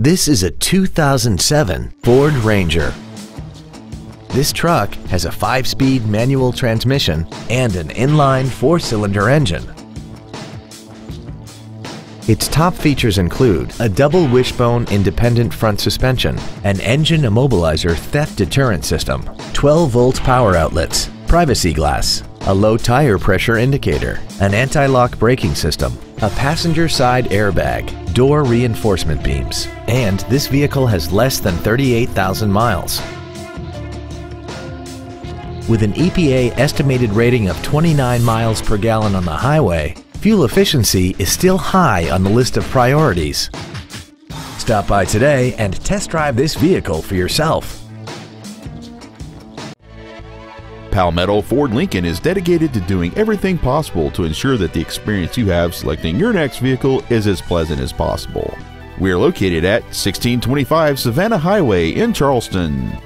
This is a 2007 Ford Ranger. This truck has a 5-speed manual transmission and an inline 4-cylinder engine. Its top features include a double wishbone independent front suspension, an engine immobilizer theft deterrent system, 12-volt power outlets, privacy glass, a low tire pressure indicator, an anti-lock braking system, a passenger side airbag, door reinforcement beams, and this vehicle has less than 38,000 miles. With an EPA estimated rating of 29 miles per gallon on the highway, fuel efficiency is still high on the list of priorities. Stop by today and test drive this vehicle for yourself. Palmetto Ford Lincoln is dedicated to doing everything possible to ensure that the experience you have selecting your next vehicle is as pleasant as possible. We are located at 1625 Savannah Highway in Charleston.